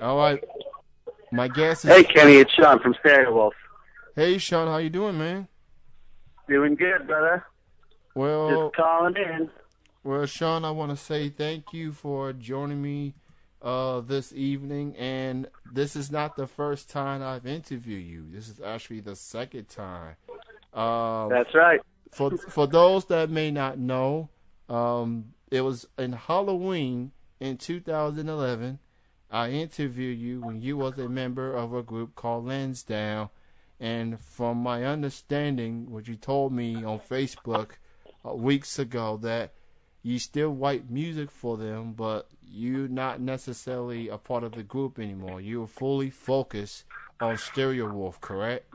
All right. My guess is... Hey, Kenny, it's Sean from Stereo Wolf. Hey, Sean, how you doing, man? Doing good, brother. Well... Just calling in. Well, Sean, I want to say thank you for joining me this evening, and this is not the first time I've interviewed you. This is actually the second time. That's right. For those that may not know, it was in Halloween in 2011. I interviewed you when you was a member of a group called Lansdowne, and from my understanding, what you told me on Facebook weeks ago, that you still write music for them, but you're not necessarily a part of the group anymore. You're fully focused on Stereo Wolf, correct?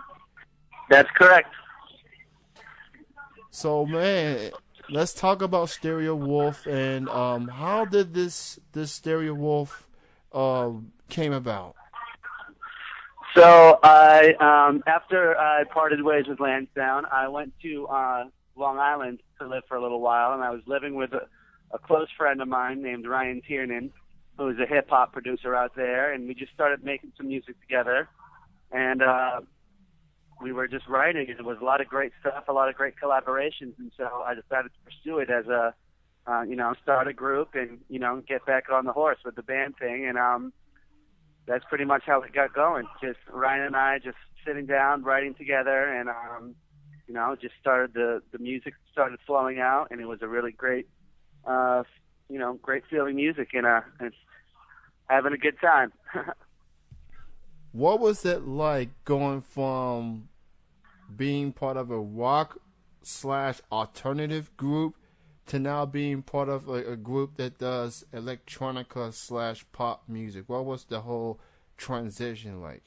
That's correct. So, man, let's talk about Stereo Wolf and how did this Stereo Wolf came about? So, I after I parted ways with Lansdowne, I went to Long Island to live for a little while, and I was living with a close friend of mine named Ryan Tiernan, who is a hip-hop producer out there, and we just started making some music together, and we were just writing, and it was a lot of great stuff, a lot of great collaborations, and so I decided to pursue it as a, start a group and, get back on the horse with the band thing, and that's pretty much how it got going, just Ryan and I just sitting down, writing together, and, just started the music started flowing out, and it was a really great, great feeling music, and having a good time. What was it like going from being part of a rock/alternative group to now being part of a group that does electronica/pop music? What was the whole transition like?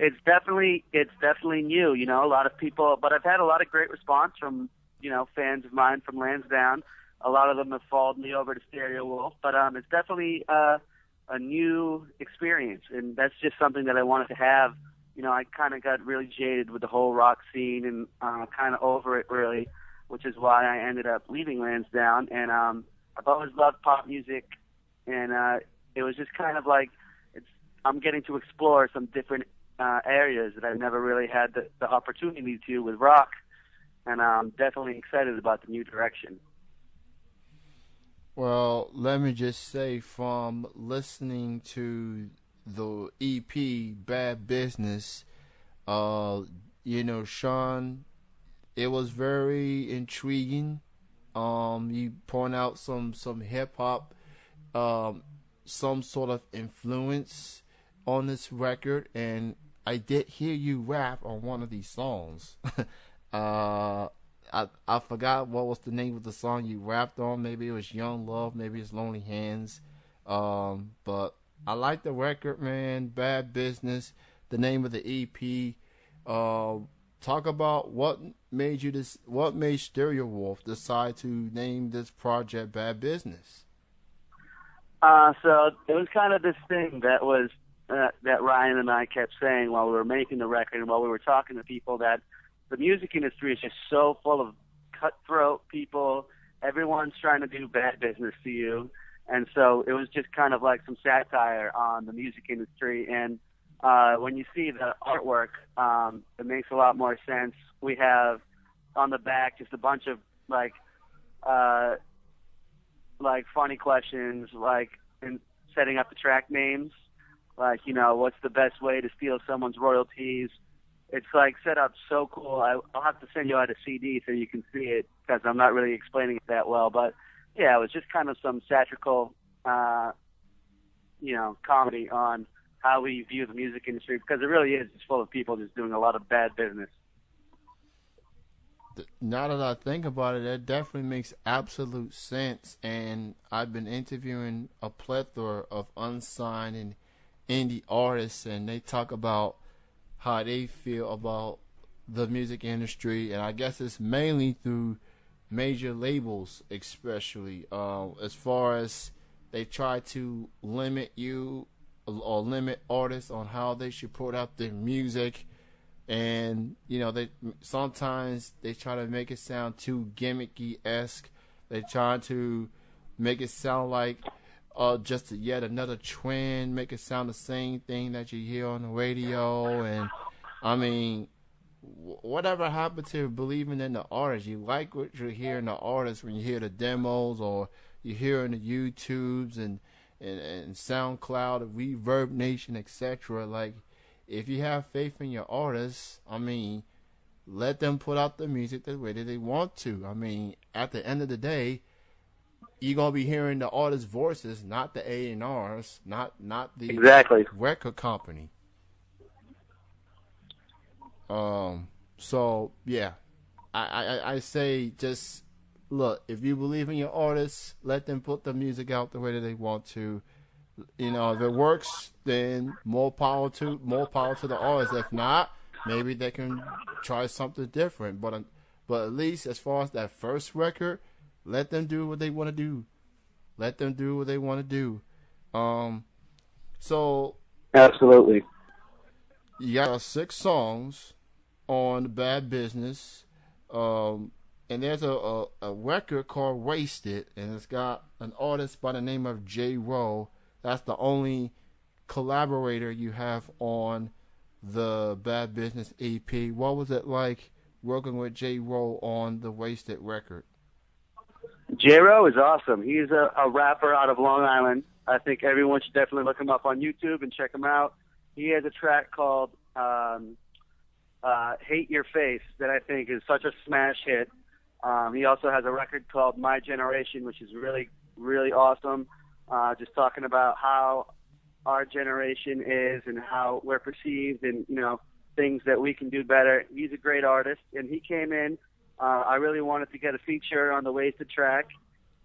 It's definitely new, a lot of people, but I've had a lot of great response from, fans of mine from Lansdowne. A lot of them have followed me over to Stereo Wolf, but it's definitely a new experience, and that's just something that I wanted to have. I kind of got really jaded with the whole rock scene and kind of over it, really, which is why I ended up leaving Lansdowne, and I've always loved pop music, and it was just kind of like I'm getting to explore some different areas that I've never really had the opportunity to with rock, and I'm definitely excited about the new direction. Well, let me just say, from listening to the EP Bad Business, Sean, it was very intriguing. You point out some hip-hop, some sort of influence on this record, and I did hear you rap on one of these songs. I forgot what was the name of the song you rapped on. Maybe it was Young Love, maybe it's Lonely Hands. But I like the record, man. Bad Business, the name of the EP. Talk about what made Stereo Wolf decide to name this project Bad Business? So it was kind of this thing that was that Ryan and I kept saying while we were making the record and while we were talking to people, that the music industry is just so full of cutthroat people. Everyone's trying to do bad business to you. And so it was just kind of like some satire on the music industry. And when you see the artwork, it makes a lot more sense. We have on the back just a bunch of like funny questions, like in setting up the track names. Like, what's the best way to steal someone's royalties? It's like set up so cool. I'll have to send you out a CD so you can see it, because I'm not really explaining it that well. But yeah, it was just kind of some satirical, comedy on how we view the music industry, because it really is just full of people just doing a lot of bad business. Now that I think about it, that definitely makes absolute sense. And I've been interviewing a plethora of unsigned and indie artists, and they talk about how they feel about the music industry, and I guess it's mainly through major labels, especially as far as they try to limit you or limit artists on how they should put out their music, and they sometimes they try to make it sound too gimmicky-esque. They try to make it sound like just yet another trend, make it sound the same thing that you hear on the radio. And I mean, whatever happened to believing in the artist? You like what you hear in the artist when you hear the demos or you hear in the YouTubes and SoundCloud, Reverb Nation, etc. Like, if you have faith in your artists, I mean, let them put out the music the way that they want to. I mean, at the end of the day, you're gonna be hearing the artists' voices, not the A&Rs, not the record company. So yeah, I say just look, if you believe in your artists, let them put the music out the way that they want to. You know, if it works, then more power to the artists. If not, maybe they can try something different. But at least as far as that first record, let them do what they want to do. Let them do what they want to do. So absolutely, you got 6 songs on Bad Business. And there's a record called Wasted, and it's got an artist by the name of J. Rowe. That's the only collaborator you have on the Bad Business EP. What was it like working with J. Rowe on the Wasted record? J. Rowe is awesome. He's a rapper out of Long Island. I think everyone should definitely look him up on YouTube and check him out. He has a track called Hate Your Face that I think is such a smash hit. He also has a record called My Generation, which is really, really awesome. Just talking about how our generation is and how we're perceived and, you know, things that we can do better. He's a great artist, and he came in. I really wanted to get a feature on the Wasted track,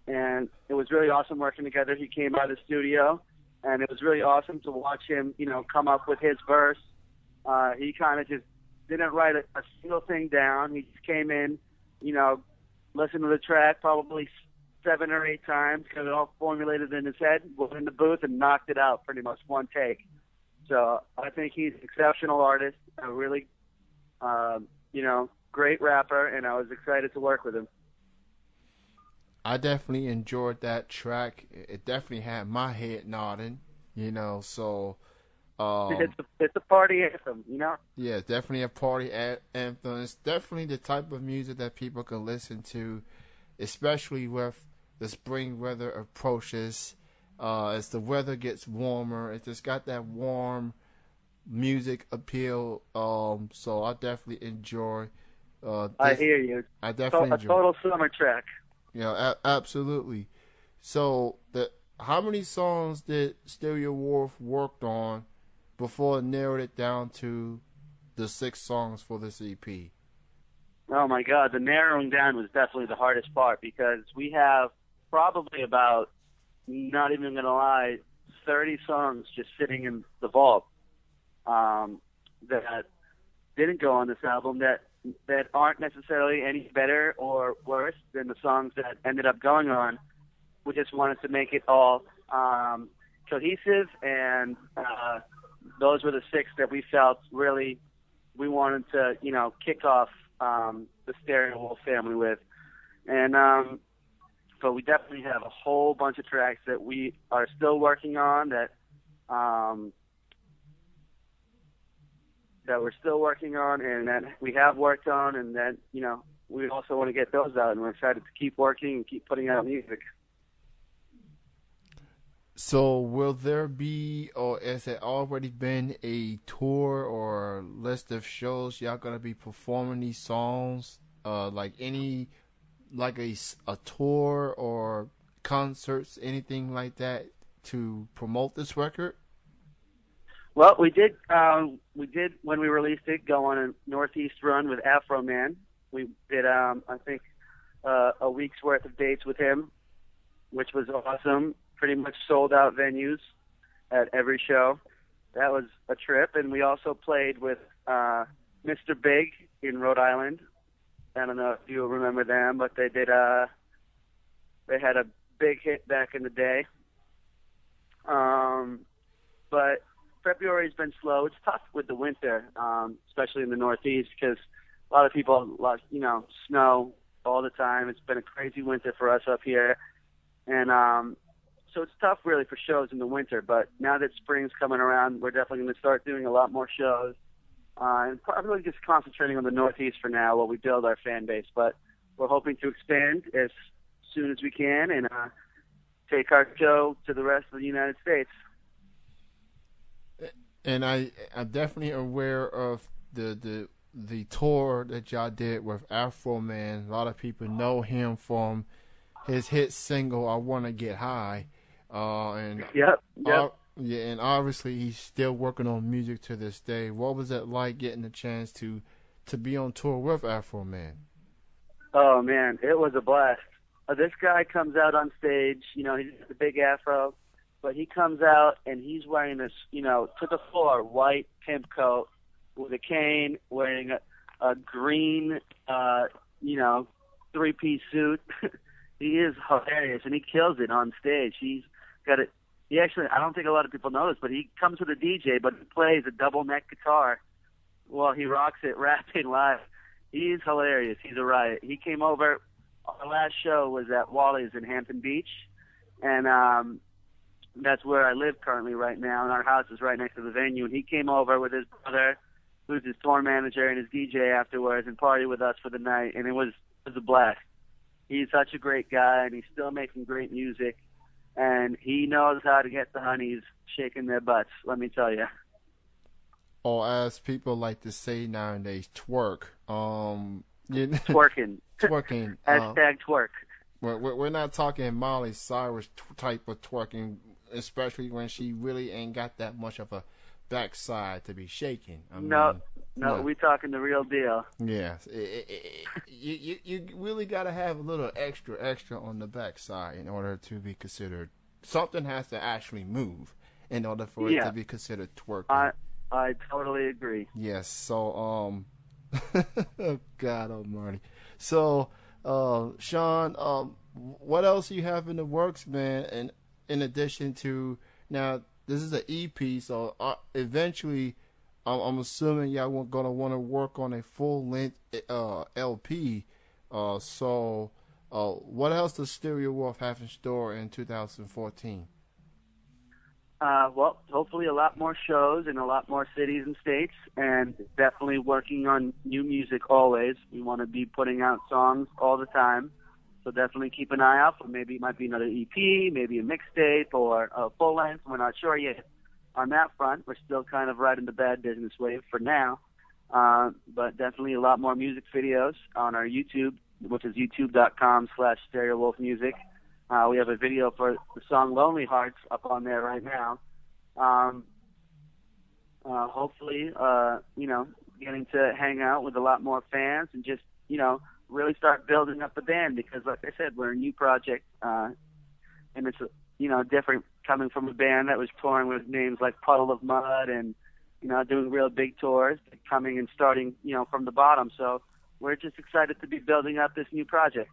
and it was really awesome working together. He came by the studio, and it was really awesome to watch him, you know, come up with his verse. He kind of just didn't write a single thing down. He just came in, you know, listened to the track probably 7 or 8 times, got it all formulated in his head, went in the booth and knocked it out pretty much one take. So I think he's an exceptional artist, a really, you know, great rapper, and I was excited to work with him. I definitely enjoyed that track. It definitely had my head nodding, you know, so... it's a party anthem, you know? Yeah, it's definitely a party anthem. It's definitely the type of music that people can listen to, especially with the spring weather approaches. As the weather gets warmer, it's just got that warm music appeal. So I definitely enjoy. I hear you. I definitely enjoy. A total summer track. Yeah, absolutely. So how many songs did Stereo Wharf worked on before it narrowed it down to the 6 songs for this EP? Oh my God, the narrowing down was definitely the hardest part, because we have probably about, not even going to lie, 30 songs just sitting in the vault that didn't go on this album that aren't necessarily any better or worse than the songs that ended up going on. We just wanted to make it all cohesive, and those were the 6 that we felt really we wanted to, you know, kick off the Stereo Wolf family with. And so we definitely have a whole bunch of tracks that we are still working on that we're still working on and that we have worked on, and that, you know, we also want to get those out, and we're excited to keep working and keep putting out music. So will there be, or has there already been a tour or list of shows y'all going to be performing these songs? Like a tour or concerts, anything like that to promote this record? Well, we did when we released it, go on a Northeast run with Afro Man. We did, I think, a week's worth of dates with him, which was awesome. Pretty much sold out venues at every show. That was a trip. And we also played with Mr. Big in Rhode Island. I don't know if you remember them, but they did. They had a big hit back in the day. But February's been slow. It's tough with the winter, especially in the Northeast, because a lot of people, you know, snow all the time. It's been a crazy winter for us up here, and So it's tough, really, for shows in the winter. But now that spring's coming around, we're definitely going to start doing a lot more shows. And probably just concentrating on the Northeast for now while we build our fan base. But we're hoping to expand as soon as we can and take our show to the rest of the United States. And I'm definitely aware of the tour that y'all did with Afro Man. A lot of people know him from his hit single "I Wanna Get High," and yep. Yeah, and obviously he's still working on music to this day. What was it like getting the chance to be on tour with Afro Man? Oh man, it was a blast. This guy comes out on stage, you know, he's the big afro, but he comes out and he's wearing this, you know, to the floor white pimp coat with a cane, wearing a green, you know, 3-piece suit. He is hilarious, and he kills it on stage. He's got it. He actually, I don't think a lot of people know this, but he comes with a DJ, but he plays a double neck guitar while he rocks it, rapping live. He's hilarious. He's a riot. He came over. Our last show was at Wally's in Hampton Beach, and that's where I live currently right now, and our house is right next to the venue. And he came over with his brother, who's his tour manager, and his DJ afterwards, and party with us for the night, and it was a blast. He's such a great guy, and he's still making great music, and he knows how to get the honeys shaking their butts, let me tell you. Or as people like to say nowadays, twerk. You know, twerking. Twerking. Hashtag twerk. We're not talking Miley Cyrus type of twerking, especially when she really ain't got that much of a backside to be shaking. No, we talking the real deal. Yes, you really gotta have a little extra on the backside in order to be considered. Something has to actually move in order for it to be considered twerking. I totally agree. Yes. So oh God Almighty. So Sean, what else you have in the works, man? And in addition to now, this is an EP, so eventually. I'm assuming y'all are going to want to work on a full-length LP. So what else does Stereo Wolf have in store in 2014? Well, hopefully a lot more shows in a lot more cities and states, and definitely working on new music always. We want to be putting out songs all the time, so definitely keep an eye out for maybe it might be another EP, maybe a mixtape, or a full-length. We're not sure yet. On that front, we're still kind of riding the Bad Business wave for now, but definitely a lot more music videos on our YouTube, which is youtube.com/StereoWolfMusic. We have a video for the song Lonely Hearts up on there right now. Hopefully, you know, getting to hang out with a lot more fans and just, you know, really start building up the band because, like I said, we're a new project, and it's, you know, different coming from a band that was touring with names like Puddle of Mud and, you know, doing real big tours, coming and starting, you know, from the bottom. So we're just excited to be building up this new project.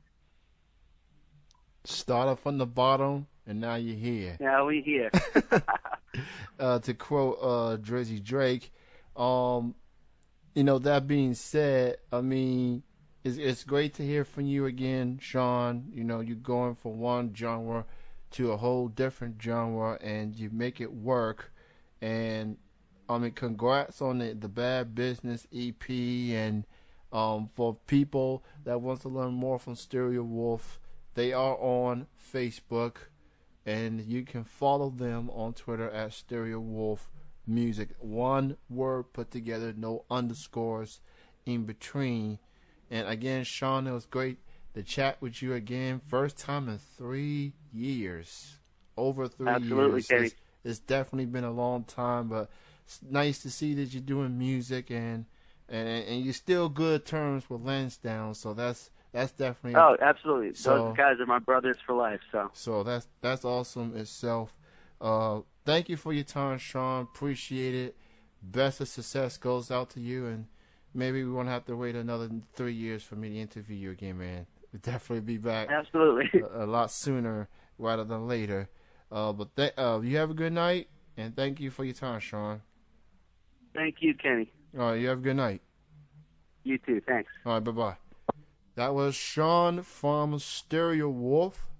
Started from the bottom, and now you're here. Now we're here. To quote Drizzy Drake, you know, that being said, I mean, it's great to hear from you again, Sean. You know, you're going from one genre to a whole different genre, and you make it work. And I mean, congrats on the Bad Business EP. And for people that wants to learn more from Stereo Wolf, they are on Facebook, and you can follow them on Twitter at Stereo Wolf Music. One word put together, no underscores in between. And again, Sean, it was great to chat with you again. First time in 3 years. Over 3 years. Absolutely. It's definitely been a long time, but it's nice to see that you're doing music and you're still good terms with Lansdowne, so that's definitely. Oh, absolutely. So, those guys are my brothers for life, so that's awesome itself. Thank you for your time, Sean. Appreciate it. Best of success goes out to you, and maybe we won't have to wait another 3 years for me to interview you again, man. We'll definitely be back. Absolutely. A lot sooner rather than later. But you have a good night, and thank you for your time, Sean. Thank you, Kenny. All right, you have a good night. You too, thanks. All right, bye-bye. That was Sean from Stereo Wolf.